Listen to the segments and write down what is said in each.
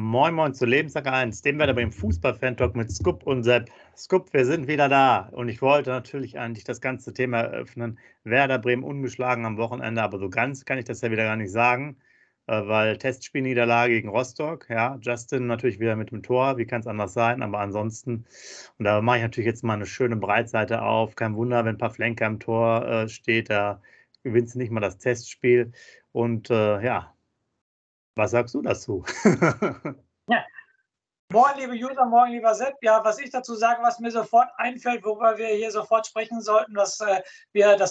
Moin Moin zu Lebenslang-A1, dem Werder Bremen Fußball-Fan-Talk mit Skup und Sepp. Skup, wir sind wieder da und ich wollte natürlich eigentlich das ganze Thema eröffnen. Werder Bremen ungeschlagen am Wochenende, aber so ganz kann ich das ja wieder gar nicht sagen, weil Testspielniederlage gegen Rostock, ja, Justin natürlich wieder mit dem Tor, wie kann es anders sein, aber ansonsten, und da mache ich natürlich jetzt mal eine schöne Breitseite auf, kein Wunder, wenn Pavlenka im Tor steht, da gewinnst du nicht mal das Testspiel und ja. Was sagst du dazu? Ja. Moin, liebe User, morgen, lieber Sepp. Ja, was ich dazu sage, was mir sofort einfällt, worüber wir hier sofort sprechen sollten, das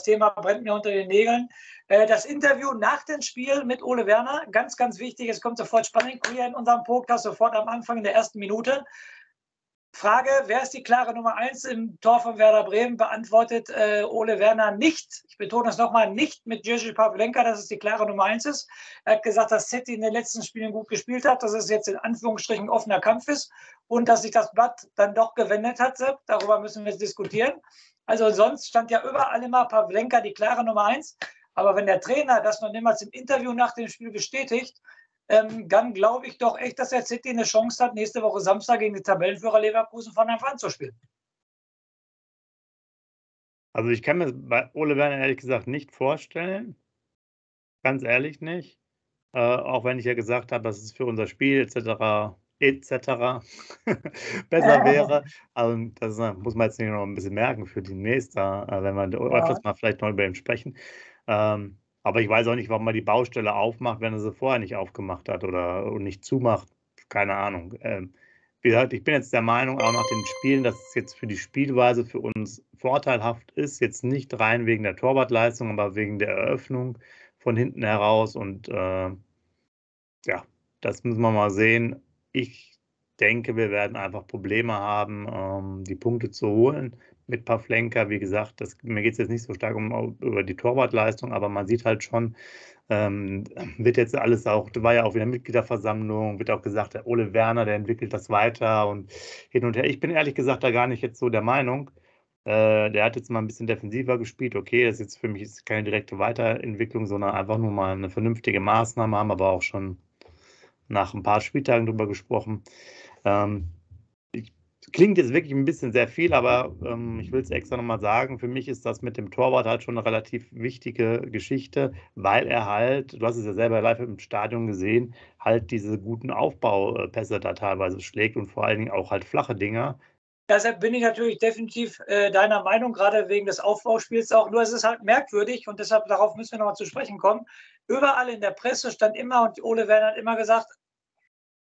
Thema brennt mir unter den Nägeln. Das Interview nach dem Spiel mit Ole Werner, ganz, ganz wichtig, es kommt sofort Spannung hier in unserem Podcast, sofort am Anfang in der ersten Minute. Frage, wer ist die klare Nummer 1 im Tor von Werder Bremen? Beantwortet Ole Werner nicht. Ich betone es nochmal, nicht mit Jiri Pavlenka, dass es die klare Nummer 1 ist. Er hat gesagt, dass City in den letzten Spielen gut gespielt hat, dass es jetzt in Anführungsstrichen offener Kampf ist und dass sich das Blatt dann doch gewendet hat. Sepp, darüber müssen wir jetzt diskutieren. Also sonst stand ja überall immer Pavlenka die klare Nummer 1. Aber wenn der Trainer das noch niemals im Interview nach dem Spiel bestätigt, dann glaube ich doch echt, dass der City eine Chance hat, nächste Woche Samstag gegen den Tabellenführer Leverkusen von Anfang an zu spielen. Also ich kann mir bei Ole Werner ehrlich gesagt nicht vorstellen, ganz ehrlich nicht, auch wenn ich ja gesagt habe, dass es für unser Spiel etc. besser wäre. Also das muss man jetzt noch ein bisschen merken für die nächste, wenn wir öfters mal vielleicht noch über ihn sprechen. Aber ich weiß auch nicht, warum man die Baustelle aufmacht, wenn er sie vorher nicht aufgemacht hat oder nicht zumacht. Keine Ahnung. Wie gesagt, ich bin jetzt der Meinung, auch nach den Spielen, dass es jetzt für die Spielweise für uns vorteilhaft ist. Jetzt nicht rein wegen der Torwartleistung, aber wegen der Eröffnung von hinten heraus. Und ja, das müssen wir mal sehen. Ich denke, wir werden einfach Probleme haben, die Punkte zu holen. Mit Pavlenka, wie gesagt, mir geht es jetzt nicht so stark über die Torwartleistung, aber man sieht halt schon, wird jetzt alles auch, war ja auch wieder Mitgliederversammlung, wird auch gesagt, der Ole Werner, der entwickelt das weiter und hin und her. Ich bin ehrlich gesagt da gar nicht jetzt so der Meinung. Der hat jetzt mal ein bisschen defensiver gespielt. Okay, das ist jetzt für mich ist keine direkte Weiterentwicklung, sondern einfach nur mal eine vernünftige Maßnahme, haben aber auch schon nach ein paar Spieltagen drüber gesprochen. Klingt jetzt wirklich ein bisschen sehr viel, aber ich will es extra nochmal sagen, für mich ist das mit dem Torwart halt schon eine relativ wichtige Geschichte, weil er halt, du hast es ja selber live im Stadion gesehen, halt diese guten Aufbaupässe da teilweise schlägt und vor allen Dingen auch halt flache Dinger. Deshalb bin ich natürlich definitiv deiner Meinung, gerade wegen des Aufbauspiels auch, nur es ist halt merkwürdig und deshalb darauf müssen wir nochmal zu sprechen kommen. Überall in der Presse stand immer, und Ole Werner hat immer gesagt,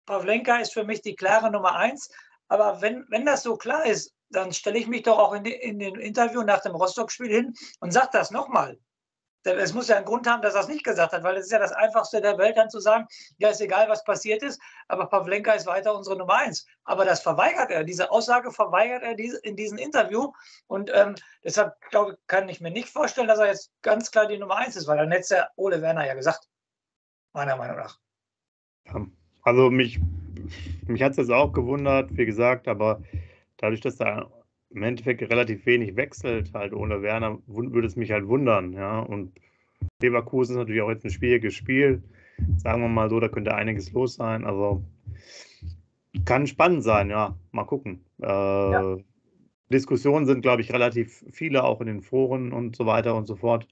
Pavlenka ist für mich die klare Nummer 1. Aber wenn das so klar ist, dann stelle ich mich doch auch in dem Interview nach dem Rostock-Spiel hin und sage das nochmal. Es muss ja einen Grund haben, dass er es nicht gesagt hat, weil es ist ja das Einfachste der Welt, dann zu sagen, ja, ist egal, was passiert ist, aber Pavlenka ist weiter unsere Nummer 1. Aber das verweigert er, diese Aussage verweigert er in diesem Interview. Und deshalb glaube, kann ich mir nicht vorstellen, dass er jetzt ganz klar die Nummer 1 ist, weil dann hätte es ja Ole Werner ja gesagt, meiner Meinung nach. Also mich hat es jetzt auch gewundert, wie gesagt, aber dadurch, dass da im Endeffekt relativ wenig wechselt, halt ohne Werner, würde es mich halt wundern. Ja? Und Leverkusen ist natürlich auch jetzt ein schwieriges Spiel. Sagen wir mal so, da könnte einiges los sein. Also kann spannend sein, ja. Mal gucken. Ja. Diskussionen sind, glaube ich, relativ viele, auch in den Foren und so weiter und so fort.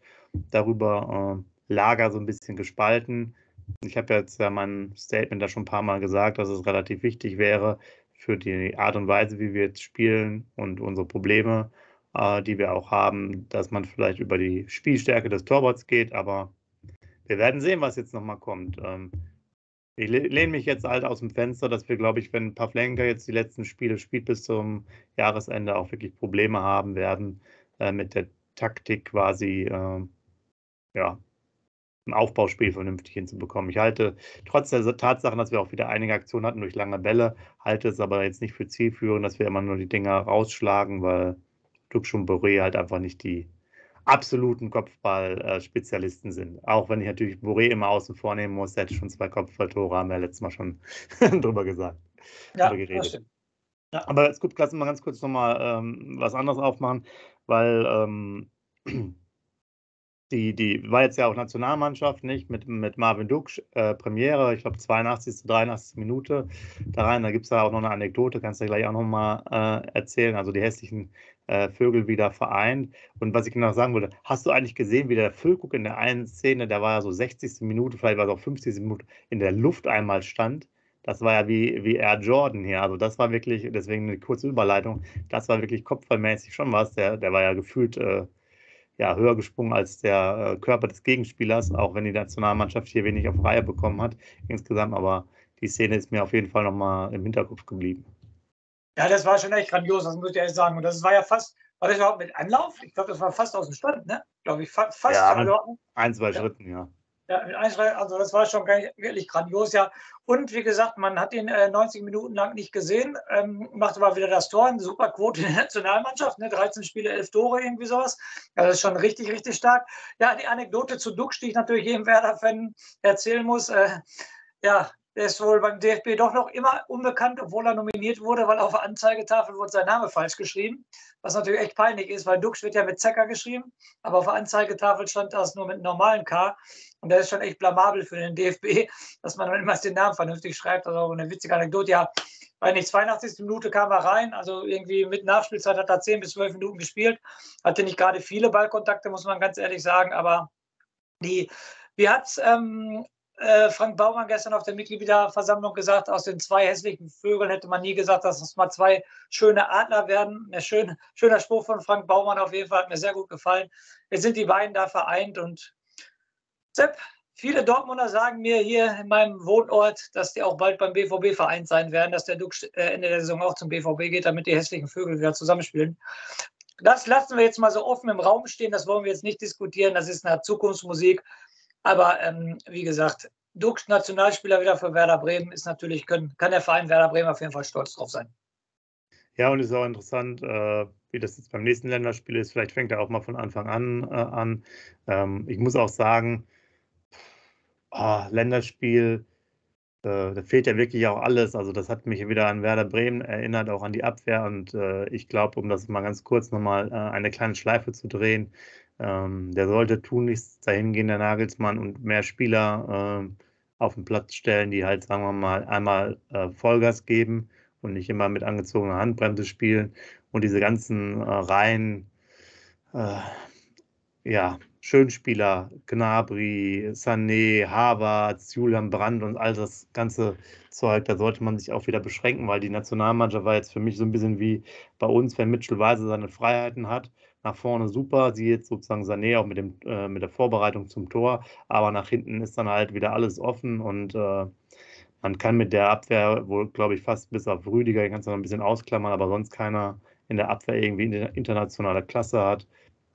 Darüber Lager so ein bisschen gespalten. Ich habe jetzt ja mein Statement da schon ein paar Mal gesagt, dass es relativ wichtig wäre für die Art und Weise, wie wir jetzt spielen und unsere Probleme, die wir auch haben, dass man vielleicht über die Spielstärke des Torwarts geht, aber wir werden sehen, was jetzt nochmal kommt. Ich lehne mich jetzt halt aus dem Fenster, dass wir, glaube ich, wenn Pavlenka jetzt die letzten Spiele spielt bis zum Jahresende, auch wirklich Probleme haben werden mit der Taktik quasi, ja, ein Aufbauspiel vernünftig hinzubekommen. Ich halte, trotz der Tatsache, dass wir auch wieder einige Aktionen hatten durch lange Bälle, halte es aber jetzt nicht für zielführend, dass wir immer nur die Dinger rausschlagen, weil Ducksch und Boré halt einfach nicht die absoluten Kopfball-Spezialisten sind. Auch wenn ich natürlich Boré immer außen vor nehmen muss, der hätte schon 2 Kopfballtore, haben wir letztes Mal schon drüber gesagt. Ja, das stimmt. Ja. Aber es gut, lass uns mal ganz kurz nochmal was anderes aufmachen, weil die war jetzt ja auch Nationalmannschaft, nicht? Mit Marvin Ducksch, Premiere, ich glaube 82., 83. Minute da rein. Da gibt es ja auch noch eine Anekdote, kannst du gleich auch nochmal erzählen. Also die hässlichen Vögel wieder vereint. Und was ich noch sagen wollte, hast du eigentlich gesehen, wie der Völkuck in der einen Szene, der war ja so 60. Minute, vielleicht war es auch 50. Minute, in der Luft einmal stand? Das war ja wie Air Jordan hier. Also das war wirklich, deswegen eine kurze Überleitung, das war wirklich kopfballmäßig schon was. Der war ja gefühlt höher gesprungen als der Körper des Gegenspielers, auch wenn die Nationalmannschaft hier wenig auf Reihe bekommen hat insgesamt. Aber die Szene ist mir auf jeden Fall nochmal im Hinterkopf geblieben. Ja, das war schon echt grandios, das muss ich ehrlich sagen. Und das war ja fast, war das überhaupt mit Anlauf? Ich glaube, das war fast aus dem Stand, ne? Glaube ich, fast. Ja, mit ein, zwei Schritten, ja. Ja, mit ein, zwei, also das war schon wirklich grandios, ja. Und wie gesagt, man hat ihn 90 Minuten lang nicht gesehen, macht aber wieder das Tor, eine super Quote in der Nationalmannschaft, ne? 13 Spiele, 11 Tore, irgendwie sowas. Ja, das ist schon richtig, richtig stark. Ja, die Anekdote zu Ducksch, die ich natürlich jedem Werder-Fan erzählen muss, der ist wohl beim DFB doch noch immer unbekannt, obwohl er nominiert wurde, weil auf der Anzeigetafel wurde sein Name falsch geschrieben. Was natürlich echt peinlich ist, weil Ducksch wird ja mit Zecker geschrieben, aber auf der Anzeigetafel stand das nur mit einem normalen K. Und das ist schon echt blamabel für den DFB, dass man dann immer den Namen vernünftig schreibt. Also eine witzige Anekdote. Ja, bei nicht 82. Minute kam er rein, also irgendwie mit Nachspielzeit hat er 10 bis 12 Minuten gespielt. Hatte nicht gerade viele Ballkontakte, muss man ganz ehrlich sagen, aber wie hat es Frank Baumann gestern auf der Mitgliederversammlung gesagt, aus den zwei hässlichen Vögeln hätte man nie gesagt, dass es mal zwei schöne Adler werden. Ein schöner Spruch von Frank Baumann auf jeden Fall, hat mir sehr gut gefallen. Jetzt sind die beiden da vereint und Sepp, viele Dortmunder sagen mir hier in meinem Wohnort, dass die auch bald beim BVB vereint sein werden, dass der Ducksch Ende der Saison auch zum BVB geht, damit die hässlichen Vögel wieder zusammenspielen. Das lassen wir jetzt mal so offen im Raum stehen, das wollen wir jetzt nicht diskutieren, das ist eine Zukunftsmusik. Aber wie gesagt, Ducksch Nationalspieler wieder für Werder Bremen ist natürlich, kann der Verein Werder Bremen auf jeden Fall stolz drauf sein. Ja, und es ist auch interessant, wie das jetzt beim nächsten Länderspiel ist. Vielleicht fängt er auch mal von Anfang an. Ich muss auch sagen, Länderspiel, da fehlt ja wirklich auch alles. Also das hat mich wieder an Werder Bremen erinnert, auch an die Abwehr. Und ich glaube, um das mal ganz kurz nochmal eine kleine Schleife zu drehen, der sollte tunlichst dahin gehen, der Nagelsmann, und mehr Spieler auf den Platz stellen, die halt, sagen wir mal, einmal Vollgas geben und nicht immer mit angezogener Handbremse spielen. Und diese ganzen Reihen, Schönspieler, Gnabry, Sané, Havertz, Julian Brandt und all das ganze Zeug, da sollte man sich auch wieder beschränken, weil die Nationalmannschaft war jetzt für mich so ein bisschen wie bei uns, wenn Mitchell Weiser seine Freiheiten hat. Nach vorne super, sie jetzt sozusagen Sané auch mit der Vorbereitung zum Tor, aber nach hinten ist dann halt wieder alles offen und man kann mit der Abwehr wohl, glaube ich, fast bis auf Rüdiger, den kannst du noch ein bisschen ausklammern, aber sonst keiner in der Abwehr irgendwie internationale Klasse hat,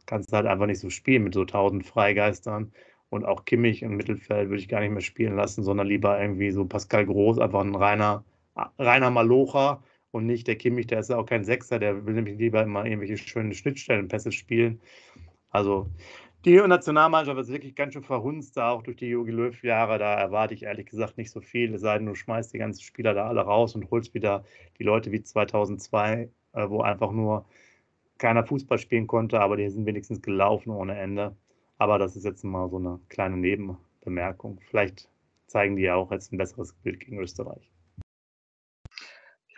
kannst du halt einfach nicht so spielen mit so 1000 Freigeistern. Und auch Kimmich im Mittelfeld würde ich gar nicht mehr spielen lassen, sondern lieber irgendwie so Pascal Groß, einfach ein reiner Malocher. Und nicht der Kimmich, der ist ja auch kein Sechser, der will nämlich lieber immer irgendwelche schönen Schnittstellenpässe spielen. Also die Nationalmannschaft ist wirklich ganz schön verhunzt, da auch durch die Jogi Löw-Jahre. Da erwarte ich ehrlich gesagt nicht so viel, es sei denn, du schmeißt die ganzen Spieler da alle raus und holst wieder die Leute wie 2002, wo einfach nur keiner Fußball spielen konnte, aber die sind wenigstens gelaufen ohne Ende. Aber das ist jetzt mal so eine kleine Nebenbemerkung. Vielleicht zeigen die ja auch jetzt ein besseres Bild gegen Österreich.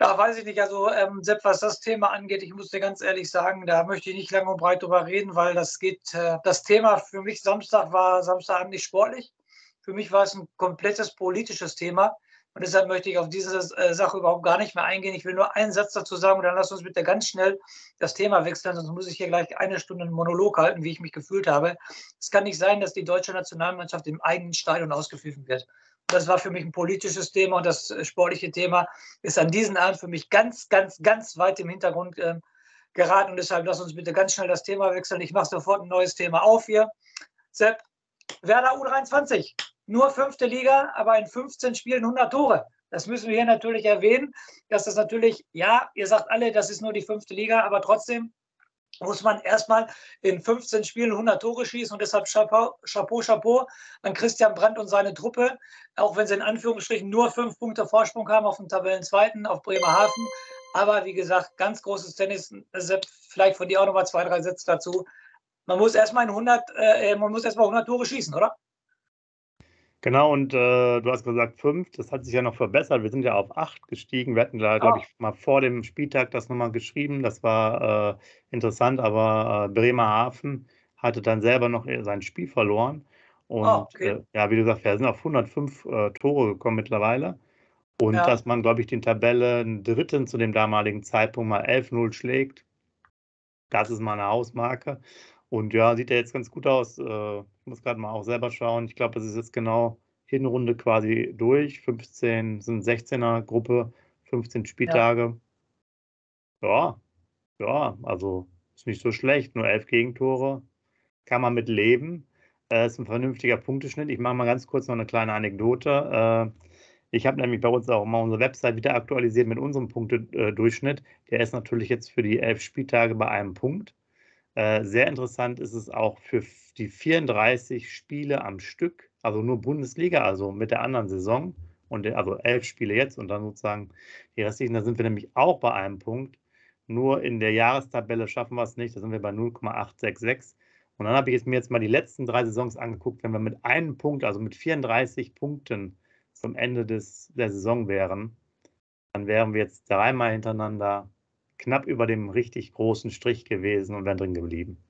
Ja, weiß ich nicht. Also, Sepp, was das Thema angeht, ich muss dir ganz ehrlich sagen, da möchte ich nicht lang und breit drüber reden, weil das geht. Das Thema für mich Samstagabend nicht sportlich. Für mich war es ein komplettes politisches Thema und deshalb möchte ich auf diese Sache überhaupt gar nicht mehr eingehen. Ich will nur einen Satz dazu sagen und dann lass uns bitte ganz schnell das Thema wechseln, sonst muss ich hier gleich eine Stunde einen Monolog halten, wie ich mich gefühlt habe. Es kann nicht sein, dass die deutsche Nationalmannschaft im eigenen Stadion ausgepfiffen wird. Das war für mich ein politisches Thema und das sportliche Thema ist an diesem Abend für mich ganz, ganz, ganz weit im Hintergrund geraten. Und deshalb lass uns bitte ganz schnell das Thema wechseln. Ich mache sofort ein neues Thema auf hier. Sepp, Werder U23, nur 5. Liga, aber in 15 Spielen 100 Tore. Das müssen wir hier natürlich erwähnen, dass das natürlich, ja, ihr sagt alle, das ist nur die 5. Liga, aber trotzdem muss man erstmal in 15 Spielen 100 Tore schießen und deshalb Chapeau an Christian Brandt und seine Truppe, auch wenn sie in Anführungsstrichen nur 5 Punkte Vorsprung haben auf dem Tabellenzweiten, auf Bremerhaven. Aber wie gesagt, ganz großes Tennis, Sepp, vielleicht von dir auch nochmal 2, 3 Sätze dazu. man muss erstmal 100 Tore schießen, oder? Genau, und du hast gesagt 5, das hat sich ja noch verbessert. Wir sind ja auf 8 gestiegen. Wir hatten da, glaube ich, mal vor dem Spieltag das nochmal geschrieben. Das war interessant, aber Bremerhaven hatte dann selber noch sein Spiel verloren. Und ja, wie du sagst, wir sind auf 105 Tore gekommen mittlerweile. Und dass man, glaube ich, den Tabellendritten zu dem damaligen Zeitpunkt mal 11-0 schlägt, das ist mal eine Hausmarke. Und ja, sieht ja jetzt ganz gut aus. Ich muss gerade mal auch selber schauen. Ich glaube, das ist jetzt genau Hinrunde quasi durch. 15 sind 16er-Gruppe, 15 Spieltage. Ja, also ist nicht so schlecht. Nur 11 Gegentore. Kann man mit leben. Ist ein vernünftiger Punkteschnitt. Ich mache mal ganz kurz noch eine kleine Anekdote. Ich habe nämlich bei uns auch mal unsere Website wieder aktualisiert mit unserem Punktedurchschnitt. Der ist natürlich jetzt für die 11 Spieltage bei einem Punkt. Sehr interessant ist es auch für die 34 Spiele am Stück, also nur Bundesliga, also mit der anderen Saison, und also 11 Spiele jetzt und dann sozusagen die restlichen, da sind wir nämlich auch bei einem Punkt, nur in der Jahrestabelle schaffen wir es nicht, da sind wir bei 0,866. Und dann habe ich mir jetzt mal die letzten 3 Saisons angeguckt, wenn wir mit einem Punkt, also mit 34 Punkten zum Ende der Saison wären, dann wären wir jetzt dreimal hintereinander knapp über dem richtig großen Strich gewesen und wären drin geblieben.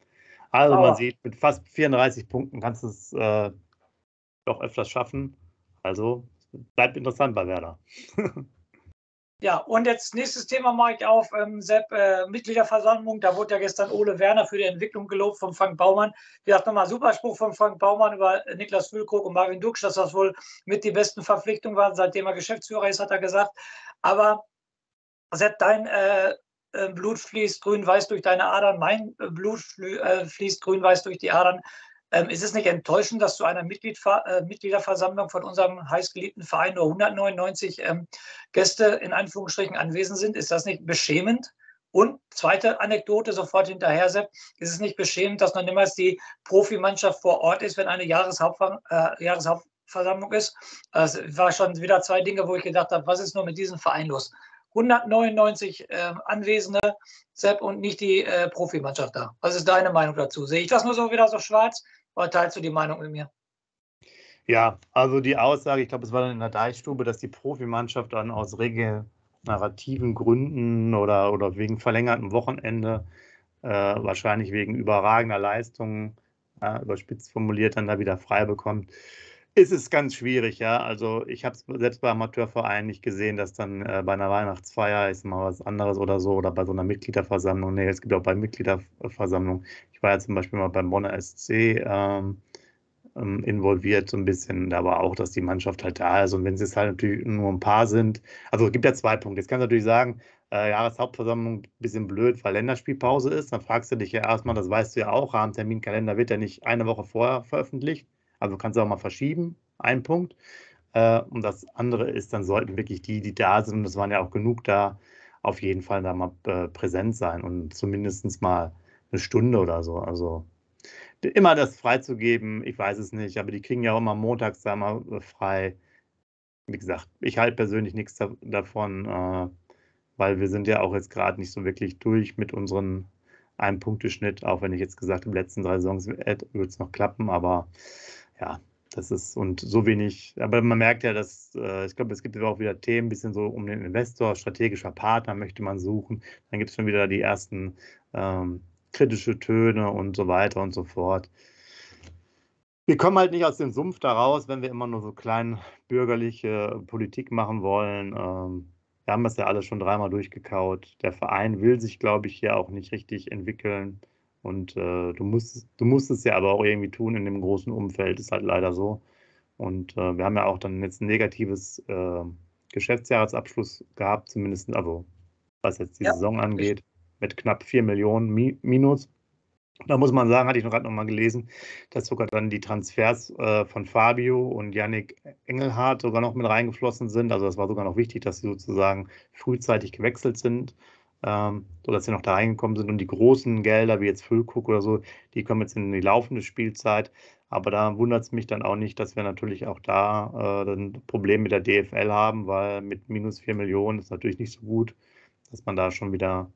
Also man sieht, mit fast 34 Punkten kannst du es doch öfters schaffen. Also bleibt interessant bei Werder. Ja, und jetzt nächstes Thema mache ich auf, Sepp, Mitgliederversammlung. Da wurde ja gestern Ole Werner für die Entwicklung gelobt von Frank Baumann. Wie gesagt, nochmal super Spruch von Frank Baumann über Niklas Füllkrug und Marvin Ducksch, dass das wohl mit die besten Verpflichtungen waren, seitdem er Geschäftsführer ist, hat er gesagt. Aber Sepp, dein Blut fließt grün-weiß durch deine Adern, mein Blut fließt grün-weiß durch die Adern. Ist es nicht enttäuschend, dass zu einer Mitgliederversammlung von unserem heißgeliebten Verein nur 199 Gäste in Anführungsstrichen anwesend sind? Ist das nicht beschämend? Und zweite Anekdote sofort hinterher, Sepp. Ist es nicht beschämend, dass noch niemals die Profimannschaft vor Ort ist, wenn eine Jahreshauptversammlung ist? Es war schon wieder 2 Dinge, wo ich gedacht habe, was ist nur mit diesem Verein los? 199 Anwesende, Sepp, und nicht die Profimannschaft da. Was ist deine Meinung dazu? Sehe ich das nur so wieder so schwarz oder teilst du die Meinung mit mir? Ja, also die Aussage, ich glaube, es war dann in der Deichstube, dass die Profimannschaft dann aus regenerativen Gründen oder wegen verlängertem Wochenende, wahrscheinlich wegen überragender Leistungen, überspitzt formuliert, dann da wieder frei bekommt. Ist es ganz schwierig, ja. Also ich habe es selbst bei Amateurvereinen nicht gesehen, dass dann bei einer Weihnachtsfeier ist mal was anderes oder so oder bei so einer Mitgliederversammlung. Nee, es gibt auch bei Mitgliederversammlungen. Ich war ja zum Beispiel mal beim Bonner SC involviert so ein bisschen. Da war auch, dass die Mannschaft halt da ist. Und wenn es jetzt halt natürlich nur ein paar sind. Also es gibt ja 2 Punkte. Jetzt kannst du natürlich sagen, Jahreshauptversammlung ein bisschen blöd, weil Länderspielpause ist. Dann fragst du dich ja erstmal, das weißt du ja auch, Rahmenterminkalender wird ja nicht eine Woche vorher veröffentlicht. Also kannst du auch mal verschieben, ein Punkt. Und das andere ist, dann sollten wirklich die da sind, und das waren ja auch genug da, auf jeden Fall da mal präsent sein und zumindest mal eine Stunde oder so. Also immer das freizugeben, ich weiß es nicht, aber die kriegen ja auch immer montags da mal frei. Wie gesagt, ich halte persönlich nichts davon, weil wir sind ja auch jetzt gerade nicht so wirklich durch mit unseren Ein-Punkte-Schnitt, auch wenn ich jetzt gesagt habe, in den letzten 3 Saisons wird es noch klappen, aber ja, das ist und so wenig, aber man merkt ja, dass ich glaube, es gibt ja auch wieder Themen, ein bisschen so um den Investor, strategischer Partner möchte man suchen, dann gibt es schon wieder die ersten kritische Töne und so weiter und so fort. Wir kommen halt nicht aus dem Sumpf da raus, wenn wir immer nur so kleinbürgerliche Politik machen wollen. Wir haben das ja alle schon dreimal durchgekaut. Der Verein will sich, glaube ich, hier auch nicht richtig entwickeln. Und du musst es ja aber auch irgendwie tun in dem großen Umfeld. Ist halt leider so. Und wir haben ja auch dann jetzt ein negatives Geschäftsjahresabschluss gehabt, zumindest, also was jetzt die Saison angeht, mit knapp 4 Millionen Minus. Da muss man sagen, hatte ich gerade noch mal gelesen, dass sogar dann die Transfers von Fabio und Yannick Engelhardt sogar noch mit reingeflossen sind. Also das war sogar noch wichtig, dass sie sozusagen frühzeitig gewechselt sind, sodass sie noch da reingekommen sind. Und die großen Gelder, wie jetzt Völkuck oder so, die kommen jetzt in die laufende Spielzeit. Aber da wundert es mich dann auch nicht, dass wir natürlich auch da ein Problem mit der DFL haben, weil mit minus 4 Millionen ist natürlich nicht so gut, dass man da schon wieder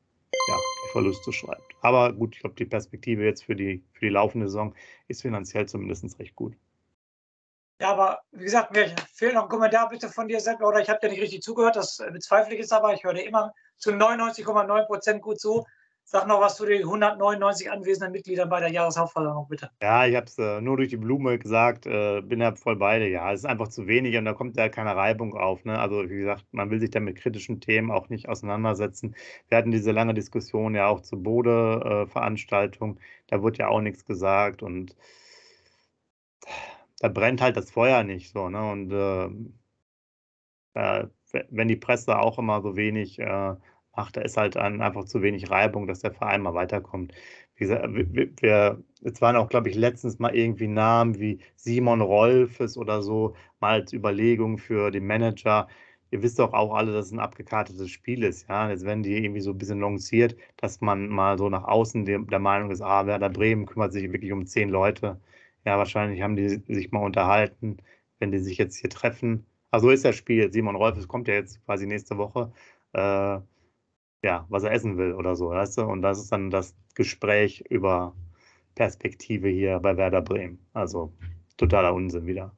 die Verluste schreibt. Aber gut, ich glaube, die Perspektive jetzt für die laufende Saison ist finanziell zumindest recht gut. Ja, aber wie gesagt, mir fehlt noch ein Kommentar bitte von dir, Sepp, oder ich habe dir nicht richtig zugehört, das bezweifle ich jetzt aber, ich höre dir immer zu 99,9% gut zu. Sag noch was zu den 199 anwesenden Mitgliedern bei der Jahreshauptversammlung, bitte. Ja, ich habe es nur durch die Blume gesagt, bin ja voll bei dir. Ja, es ist einfach zu wenig und da kommt ja keine Reibung auf. Ne? Also wie gesagt, man will sich da mit kritischen Themen auch nicht auseinandersetzen. Wir hatten diese lange Diskussion ja auch zur Bode-Veranstaltung. Da wurde ja auch nichts gesagt und da brennt halt das Feuer nicht so. Ne? Und wenn die Presse auch immer so wenig... da ist halt einfach zu wenig Reibung, dass der Verein mal weiterkommt. Wie gesagt, es waren auch, glaube ich, letztens mal irgendwie Namen wie Simon Rolfes oder so, mal als Überlegung für den Manager. Ihr wisst doch auch alle, dass es ein abgekartetes Spiel ist. Ja? Jetzt werden die irgendwie so ein bisschen lanciert, dass man mal so nach außen der Meinung ist, Werder Bremen kümmert sich wirklich um 10 Leute. Ja, wahrscheinlich haben die sich mal unterhalten, wenn die sich jetzt hier treffen. Also so ist das Spiel. Simon Rolfes kommt ja jetzt quasi nächste Woche. Was er essen will oder so, weißt du? Und das ist dann das Gespräch über Perspektive hier bei Werder Bremen. Also totaler Unsinn wieder.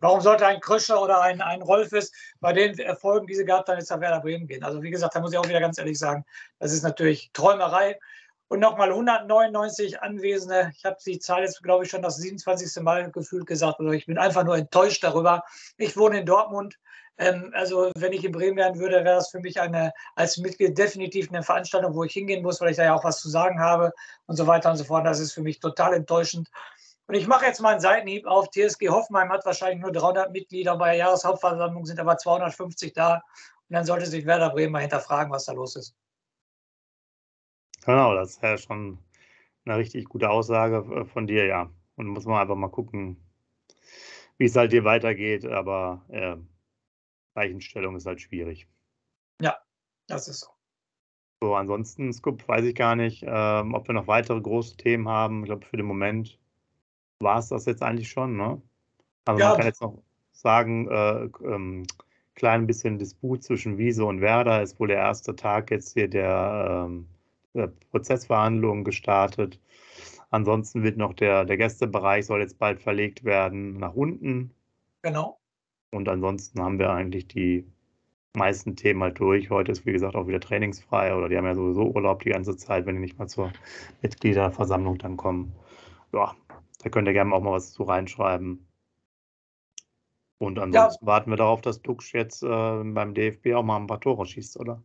Warum sollte ein Kröscher oder ein Rolfes bei den Erfolgen, die sie gehabt haben, jetzt nach Werder Bremen gehen? Also wie gesagt, da muss ich auch wieder ganz ehrlich sagen, das ist natürlich Träumerei. Und nochmal 199 Anwesende. Ich habe die Zahl jetzt, glaube ich, schon das 27. Mal gefühlt gesagt. Also ich bin einfach nur enttäuscht darüber. Ich wohne in Dortmund. Also wenn ich in Bremen wären würde, wäre das für mich als Mitglied definitiv eine Veranstaltung, wo ich hingehen muss, weil ich da ja auch was zu sagen habe und so weiter und so fort. Das ist für mich total enttäuschend. Und ich mache jetzt mal einen Seitenhieb auf. TSG Hoffenheim hat wahrscheinlich nur 300 Mitglieder, bei der Jahreshauptversammlung sind aber 250 da. Und dann sollte sich Werder Bremen mal hinterfragen, was da los ist. Genau, das ist ja schon eine richtig gute Aussage von dir, ja. Und muss man einfach mal gucken, wie es halt hier weitergeht. Aber Weichenstellung ist halt schwierig. Ja, das ist so. So, ansonsten, Skup, weiß ich gar nicht, ob wir noch weitere große Themen haben. Ich glaube, für den Moment war es das jetzt eigentlich schon, ne? Aber ja, man kann jetzt noch sagen, klein bisschen Disput zwischen Wiese und Werder ist wohl der erste Tag jetzt hier der Prozessverhandlungen gestartet. Ansonsten wird noch der Gästebereich soll jetzt bald verlegt werden nach unten. Genau. Und ansonsten haben wir eigentlich die meisten Themen halt durch. Heute ist, wie gesagt, auch wieder trainingsfrei oder die haben ja sowieso Urlaub die ganze Zeit, wenn die nicht mal zur Mitgliederversammlung dann kommen. Ja, da könnt ihr gerne auch mal was zu reinschreiben. Und ansonsten warten wir darauf, dass Ducksch jetzt beim DFB auch mal ein paar Tore schießt, oder?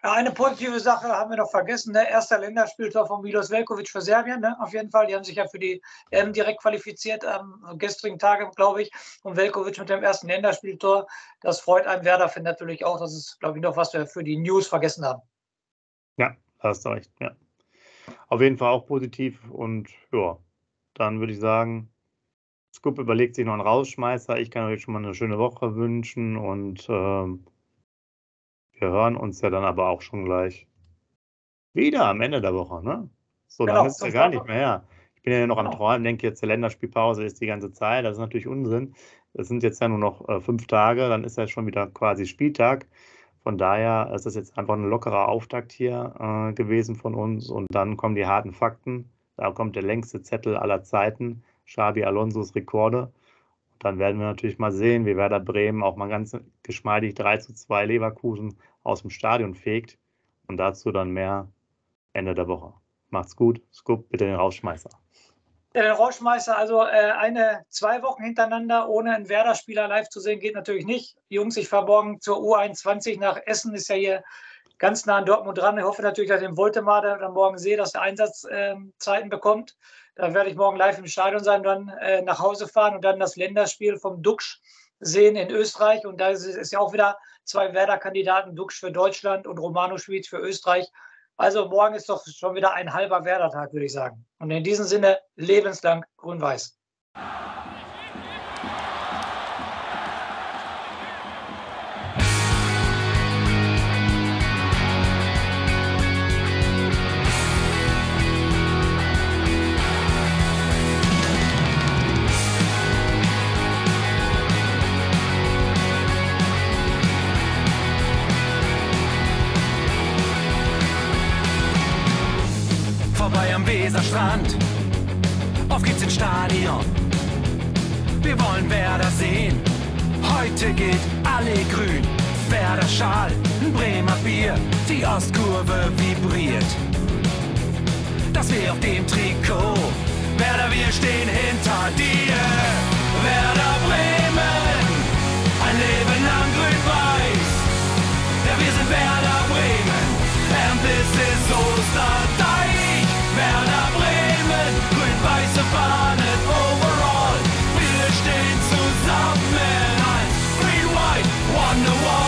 Eine positive Sache haben wir noch vergessen. Ne? Erster Länderspieltor von Milos Veljkovic für Serbien. Ne? Auf jeden Fall, die haben sich ja für die EM direkt qualifiziert am gestrigen Tage, glaube ich. Und Veljkovic mit dem ersten Länderspieltor, das freut einen Werder-Fan natürlich auch. Das ist, glaube ich, noch was wir für die News vergessen haben. Ja, hast du recht. Ja. Auf jeden Fall auch positiv. Und ja, dann würde ich sagen, Skup überlegt sich noch einen Rausschmeißer. Ich kann euch schon mal eine schöne Woche wünschen und wir hören uns ja dann aber auch schon gleich wieder am Ende der Woche, ne? So, dann ist ja gar nicht mehr her. Ich bin ja noch am Träumen, denke jetzt, die Länderspielpause ist die ganze Zeit. Das ist natürlich Unsinn. Es sind jetzt ja nur noch 5 Tage, dann ist ja schon wieder quasi Spieltag. Von daher ist das jetzt einfach ein lockerer Auftakt hier gewesen von uns. Und dann kommen die harten Fakten. Da kommt der längste Zettel aller Zeiten. Xabi Alonsos Rekorde. Dann werden wir natürlich mal sehen, wie Werder Bremen auch mal ganz geschmeidig 3:2 Leverkusen aus dem Stadion fegt. Und dazu dann mehr Ende der Woche. Macht's gut. Skup, bitte den Rausschmeißer. Den Rausschmeißer, also 2 Wochen hintereinander ohne einen Werder-Spieler live zu sehen, geht natürlich nicht. Jungs, ich fahre morgen zur U21 nach Essen, ist ja hier ganz nah an Dortmund dran. Ich hoffe natürlich, dass ich den Woltemar dann morgen sehe, dass er Einsatzzeiten bekommt. Da werde ich morgen live im Stadion sein, dann nach Hause fahren und dann das Länderspiel vom Ducksch sehen in Österreich. Und da ist ja auch wieder 2 Werder-Kandidaten, Ducksch für Deutschland und Romano Schwyz für Österreich. Also morgen ist doch schon wieder ein halber Werder-Tag, würde ich sagen. Und in diesem Sinne, lebenslang grün-weiß. Weserstrand. Auf geht's ins Stadion. Wir wollen Werder sehen. Heute geht alle grün. Werder Schal, ein Bremer Bier. Die Ostkurve vibriert. Das wir auf dem Trikot. Werder, wir stehen hinter dir. Werder Bremen, ein Leben lang grün-weiß. Ja, wir sind Werder Bremen, and this is Osterdeich. Werder Bremen, grün-weiße Fahnen overall. Wir stehen zusammen als Free White Wonderwall.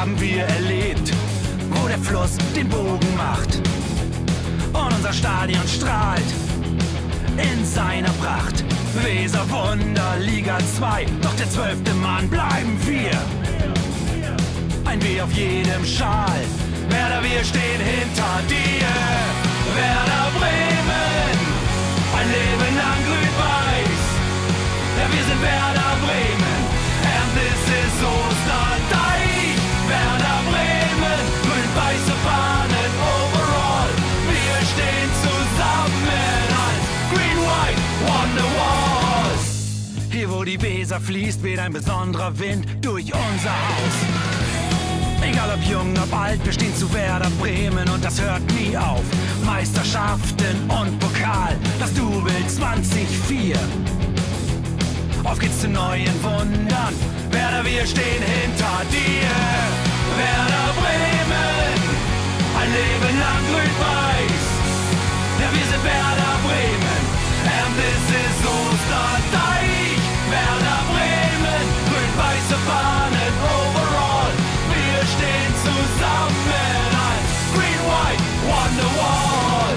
Haben wir erlebt, wo der Fluss den Bogen macht und unser Stadion strahlt in seiner Pracht. Weserwunder Liga 2, doch der 12. Mann bleiben wir. Ein W auf jedem Schal, Werder, wir stehen hinter dir. Werder Bremen, ein Leben lang grün-weiß. Ja, wir sind Werder Bremen, and this is Osterdeich. Werder Bremen, grün-weiße Fahnen overall. Wir stehen zusammen als Green-White Wonderwalls. Hier, wo die Weser fließt, weht ein besonderer Wind durch unser Haus. Egal ob jung, ob alt, wir stehen zu Werder Bremen und das hört nie auf. Meisterschaften und Pokal, das Double 2004. Auf geht's zu neuen Wundern. Werder, wir stehen hinter dir. Werder Bremen, ein Leben lang grün-weiß. Ja, wir sind Werder Bremen, and this is Osterdeich. Werder Bremen, grün-weiße Fahnen overall. Wir stehen zusammen als Green-White Wonderwall.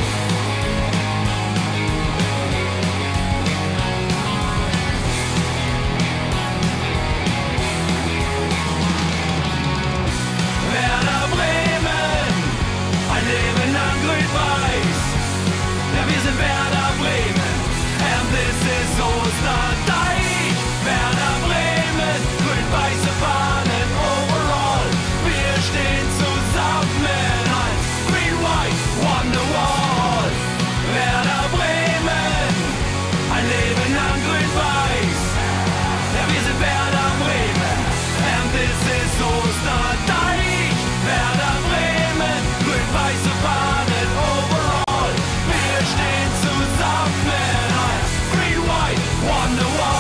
Werder Bremen, ein Leben lang grün-weiß. Ja, wir sind Werder Bremen, and this is Osterdeich. Werder Bremen, grün-weiße Fahnen overall. Wir stehen zusammen als Green-White Wonderwall. Werder Bremen, ein Leben lang grün-weiß. Ja, wir sind Werder Bremen, and this is Osterdeich. Werder Bremen, grün-weiße Fahnen overall. Wir stehen zusammen als Green-White Wonderwall.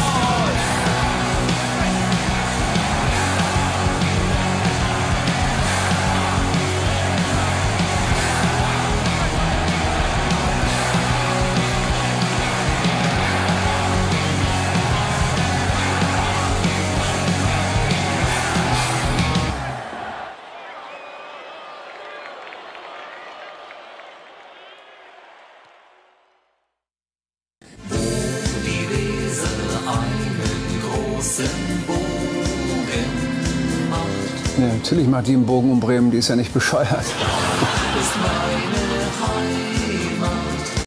Natürlich macht die einen Bogen um Bremen, die ist ja nicht bescheuert.